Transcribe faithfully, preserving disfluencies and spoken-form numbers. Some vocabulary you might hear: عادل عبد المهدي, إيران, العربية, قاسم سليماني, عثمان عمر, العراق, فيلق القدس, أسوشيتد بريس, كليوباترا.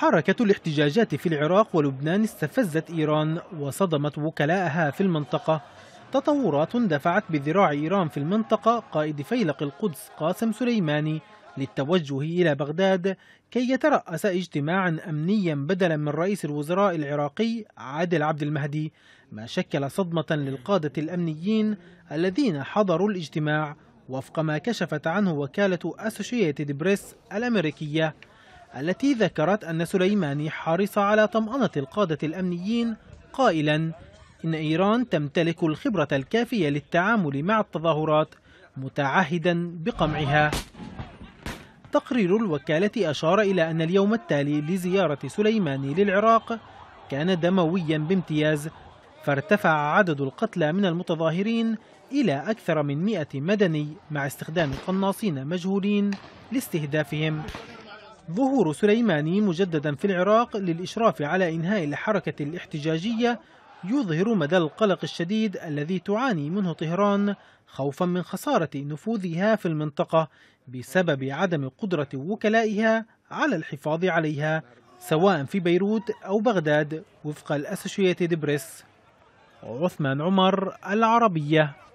حركة الاحتجاجات في العراق ولبنان استفزت إيران وصدمت وكلاءها في المنطقة. تطورات دفعت بذراع إيران في المنطقة قائد فيلق القدس قاسم سليماني للتوجه إلى بغداد كي يترأس اجتماعا أمنيا بدلا من رئيس الوزراء العراقي عادل عبد المهدي، ما شكل صدمة للقادة الأمنيين الذين حضروا الاجتماع وفق ما كشفت عنه وكالة أسوشيتد بريس الأمريكية، التي ذكرت أن سليماني حرص على طمأنة القادة الأمنيين قائلا إن إيران تمتلك الخبرة الكافية للتعامل مع التظاهرات، متعهدا بقمعها. تقرير الوكالة أشار إلى أن اليوم التالي لزيارة سليماني للعراق كان دمويا بامتياز، فارتفع عدد القتلى من المتظاهرين إلى أكثر من مئة مدني مع استخدام قناصين مجهولين لاستهدافهم. ظهور سليماني مجددا في العراق للإشراف على إنهاء الحركة الاحتجاجية يظهر مدى القلق الشديد الذي تعاني منه طهران خوفا من خسارة نفوذها في المنطقة بسبب عدم قدرة وكلائها على الحفاظ عليها سواء في بيروت أو بغداد وفق الأسوشيتد بريس. عثمان عمر، العربية.